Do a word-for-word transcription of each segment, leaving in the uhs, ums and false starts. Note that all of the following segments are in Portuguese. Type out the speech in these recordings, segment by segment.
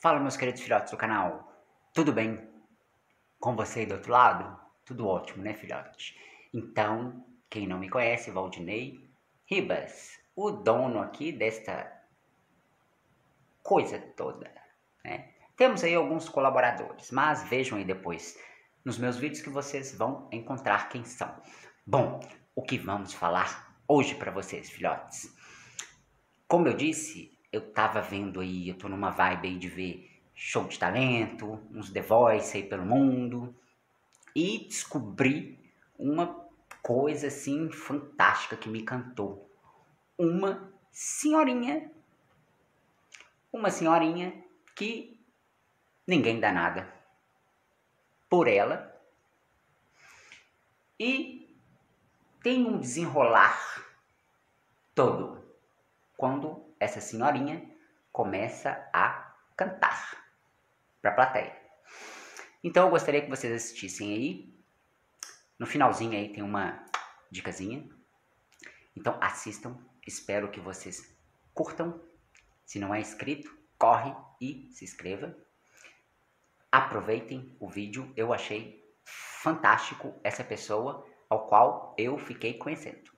Fala, meus queridos filhotes do canal, tudo bem? Com você aí do outro lado? Tudo ótimo, né, filhote? Então, quem não me conhece, Valdinei Ribas, o dono aqui desta coisa toda, né? Temos aí alguns colaboradores, mas vejam aí depois nos meus vídeos que vocês vão encontrar quem são. Bom, o que vamos falar hoje para vocês, filhotes? Como eu disse, eu tava vendo aí, eu tô numa vibe aí de ver show de talento, uns The Voice aí pelo mundo, e descobri uma coisa assim fantástica que me encantou. Uma senhorinha, uma senhorinha que ninguém dá nada por ela, e tem um desenrolar todo quando essa senhorinha começa a cantar para a plateia. Então eu gostaria que vocês assistissem aí. No finalzinho aí tem uma dicasinha. Então assistam. Espero que vocês curtam. Se não é inscrito, corre e se inscreva. Aproveitem o vídeo. Eu achei fantástico essa pessoa ao qual eu fiquei conhecendo.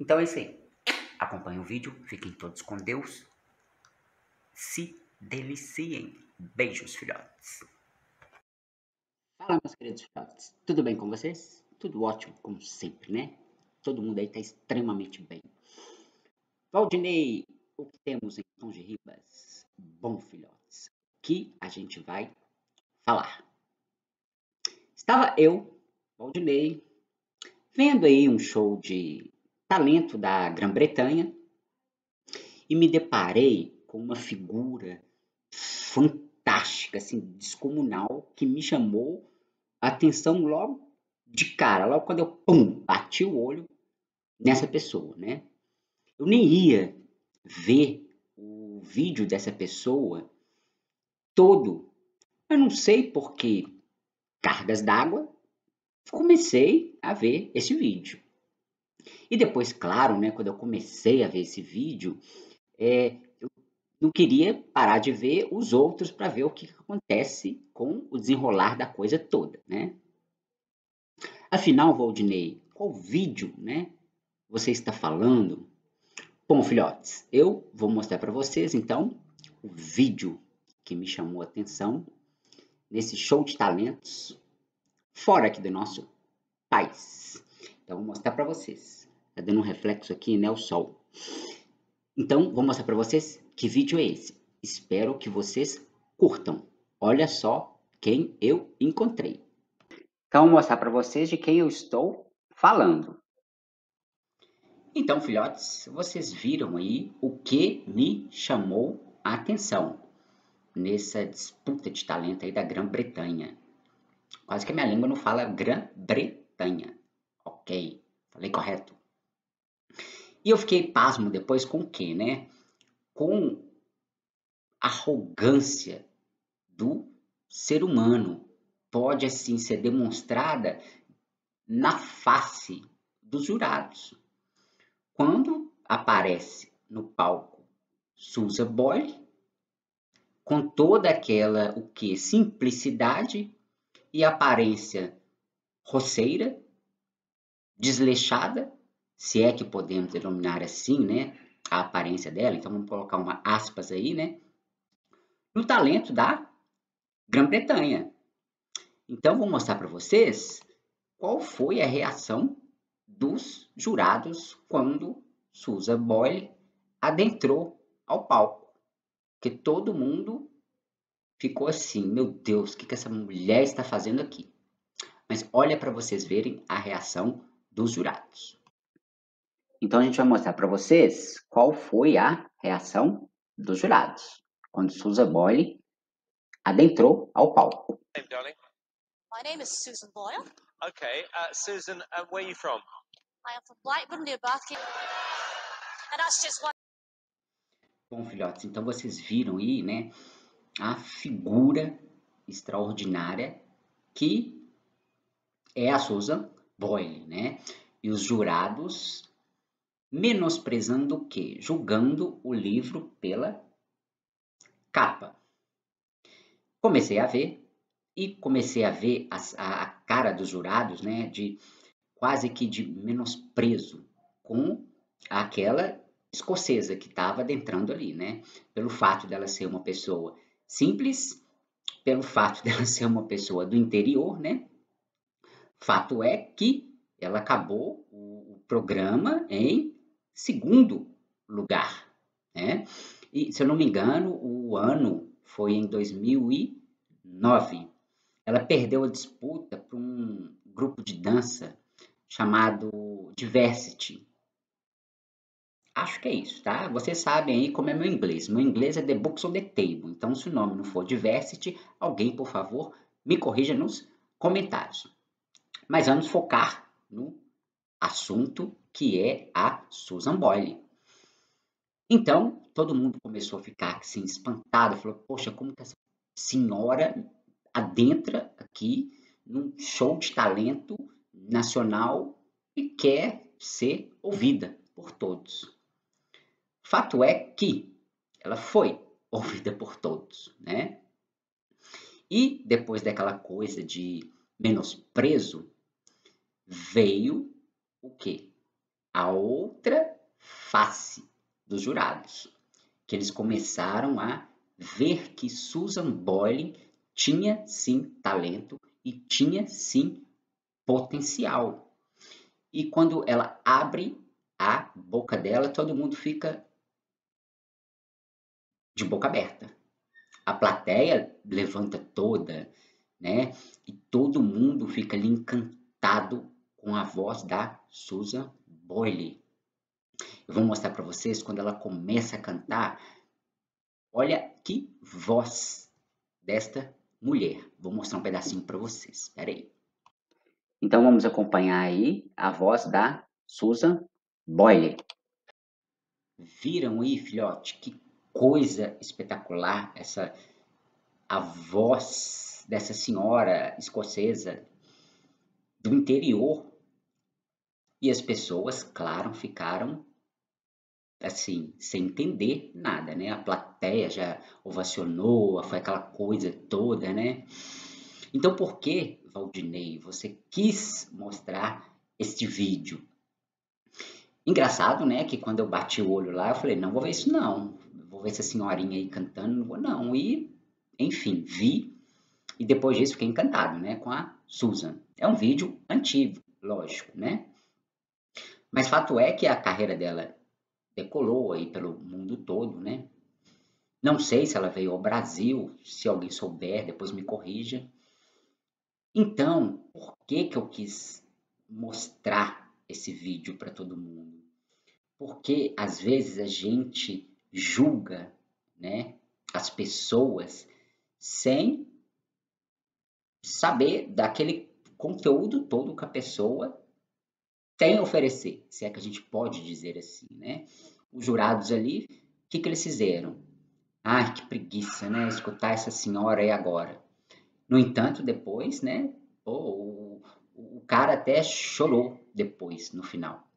Então é isso aí. Acompanhem o vídeo, fiquem todos com Deus, se deliciem. Beijos, filhotes. Fala, meus queridos filhotes, tudo bem com vocês? Tudo ótimo, como sempre, né? Todo mundo aí tá extremamente bem. Valdinei, o que temos em Tom de Ribas? Bom, filhotes, que a gente vai falar. Estava eu, Valdinei, vendo aí um show de talento da Grã Bretanha e me deparei com uma figura fantástica, assim, descomunal, que me chamou a atenção logo de cara, logo quando eu pum, bati o olho nessa pessoa, né? Eu nem ia ver o vídeo dessa pessoa todo, eu não sei por que cargas d'água, comecei a ver esse vídeo. E depois, claro, né, quando eu comecei a ver esse vídeo, é, eu não queria parar de ver os outros para ver o que, que acontece com o desenrolar da coisa toda, né? Afinal, Valdinei, qual vídeo, né, você está falando? Bom, filhotes, eu vou mostrar para vocês, então, o vídeo que me chamou a atenção nesse show de talentos fora aqui do nosso país. Então, vou mostrar para vocês. Tá dando um reflexo aqui, né? O sol. Então, vou mostrar para vocês que vídeo é esse. Espero que vocês curtam. Olha só quem eu encontrei. Então, vou mostrar para vocês de quem eu estou falando. Então, filhotes, vocês viram aí o que me chamou a atenção nessa disputa de talento aí da Grã-Bretanha. Quase que a minha língua não fala Grã-Bretanha. Ok, falei correto. E eu fiquei pasmo depois com o quê, né? Com a arrogância do ser humano. Pode, assim, ser demonstrada na face dos jurados. Quando aparece no palco Susan Boyle, com toda aquela, o quê? Simplicidade e aparência roceira, desleixada, se é que podemos denominar assim, né, a aparência dela, então vamos colocar uma aspas aí, né, no talento da Grã-Bretanha. Então vou mostrar para vocês qual foi a reação dos jurados quando Susan Boyle adentrou ao palco, que todo mundo ficou assim, meu Deus, o que que essa mulher está fazendo aqui? Mas olha para vocês verem a reação dos jurados. Então a gente vai mostrar para vocês qual foi a reação dos jurados quando Susan Boyle adentrou ao palco. Hey, darling. My name is Susan Boyle. Okay, uh, Susan, uh, where are you from? I am from Blightwood, New Barking. And that's just one. Bom, filhotes, então vocês viram aí, né, a figura extraordinária que é a Susan Boyle, né? E os jurados menosprezando o quê? Julgando o livro pela capa. Comecei a ver, e comecei a ver a, a, a cara dos jurados, né, de quase que de menosprezo com aquela escocesa que estava adentrando ali, né, pelo fato dela ser uma pessoa simples, pelo fato dela ser uma pessoa do interior, né. Fato é que ela acabou o programa em segundo lugar, né? E, se eu não me engano, o ano foi em dois mil e nove. Ela perdeu a disputa para um grupo de dança chamado Diversity. Acho que é isso, tá? Vocês sabem aí como é meu inglês. Meu inglês é the books on the table. Então, se o nome não for Diversity, alguém, por favor, me corrija nos comentários. Mas vamos focar no assunto que é a Susan Boyle. Então, todo mundo começou a ficar assim, espantado. Falou, poxa, como que essa senhora adentra aqui num show de talento nacional e quer ser ouvida por todos? Fato é que ela foi ouvida por todos, né? E depois daquela coisa de menosprezo, veio o quê? A outra face dos jurados, que eles começaram a ver que Susan Boyle tinha sim talento e tinha sim potencial. E quando ela abre a boca dela, todo mundo fica de boca aberta. A plateia levanta toda, né? E todo mundo fica ali encantado com a voz da Susan Boyle. Eu vou mostrar para vocês quando ela começa a cantar. Olha que voz desta mulher. Vou mostrar um pedacinho para vocês. Espera aí. Então vamos acompanhar aí a voz da Susan Boyle. Viram aí, filhote? Que coisa espetacular essa a voz dessa senhora escocesa do interior. E as pessoas, claro, ficaram assim, sem entender nada, né? A plateia já ovacionou, foi aquela coisa toda, né? Então, por que, Valdinei, você quis mostrar este vídeo? Engraçado, né? Que quando eu bati o olho lá, eu falei, não vou ver isso não. Vou ver essa senhorinha aí cantando, não vou não. E, enfim, vi. E depois disso fiquei encantado, né? Com a Susan. É um vídeo antigo, lógico, né? Mas fato é que a carreira dela decolou aí pelo mundo todo, né? Não sei se ela veio ao Brasil, se alguém souber, depois me corrija. Então, por que que eu quis mostrar esse vídeo para todo mundo? Porque, às vezes, a gente julga, né, as pessoas sem saber daquele conteúdo todo que a pessoa tem a oferecer, se é que a gente pode dizer assim, né? Os jurados ali, o que que eles fizeram? Ai, que preguiça, né? Escutar essa senhora aí agora. No entanto, depois, né? Oh, o, o cara até chorou depois, no final.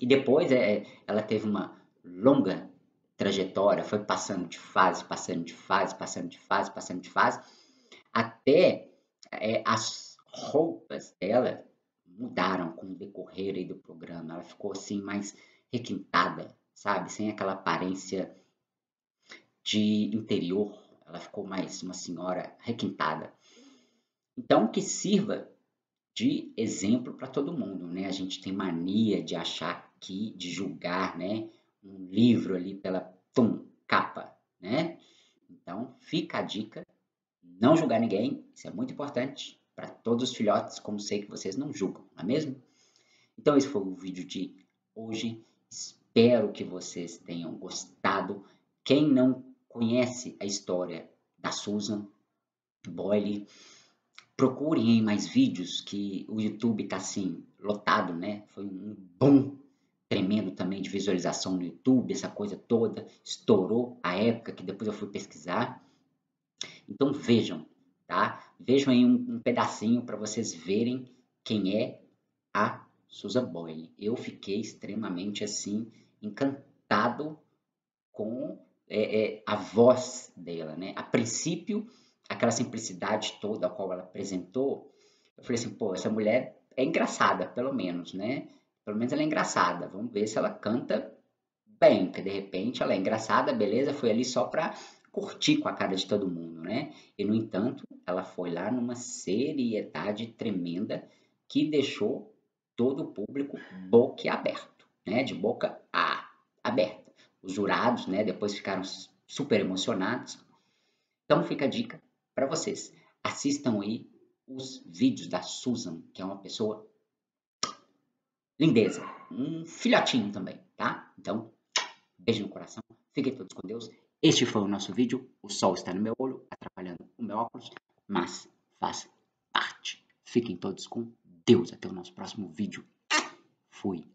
E depois é, ela teve uma longa trajetória, foi passando de fase, passando de fase, passando de fase, passando de fase, até é, as roupas dela mudaram com o decorrer aí do programa. Ela ficou assim mais requintada, sabe? Sem aquela aparência de interior. Ela ficou mais uma senhora requintada. Então, que sirva de exemplo para todo mundo, né? A gente tem mania de achar que, de julgar, né? Um livro ali pela tum, capa, né? Então, fica a dica. Não julgar ninguém. Isso é muito importante. Para todos os filhotes, como sei que vocês não julgam, não é mesmo? Então, esse foi o vídeo de hoje. Espero que vocês tenham gostado. Quem não conhece a história da Susan Boyle, procurem aí mais vídeos, que o YouTube está assim, lotado, né? Foi um boom tremendo também de visualização no YouTube, essa coisa toda. Estourou a época que depois eu fui pesquisar. Então, vejam. Tá? Vejam aí um, um pedacinho para vocês verem quem é a Susan Boyle. Eu fiquei extremamente assim encantado com é, é, a voz dela, né? A princípio aquela simplicidade toda a qual ela apresentou, eu falei assim, pô, essa mulher é engraçada, pelo menos, né? Pelo menos ela é engraçada, vamos ver se ela canta bem, porque de repente ela é engraçada, beleza, foi ali só para curtir com a cara de todo mundo, né? E, no entanto, ela foi lá numa seriedade tremenda que deixou todo o público boquiaberto, né? De boca a, aberta. Os jurados, né, depois ficaram super emocionados. Então, fica a dica para vocês. Assistam aí os vídeos da Susan, que é uma pessoa lindeza, um filhotinho também, tá? Então, beijo no coração, fiquem todos com Deus. Este foi o nosso vídeo. O sol está no meu olho, atrapalhando o meu óculos, mas faz parte. Fiquem todos com Deus. Até o nosso próximo vídeo. Fui.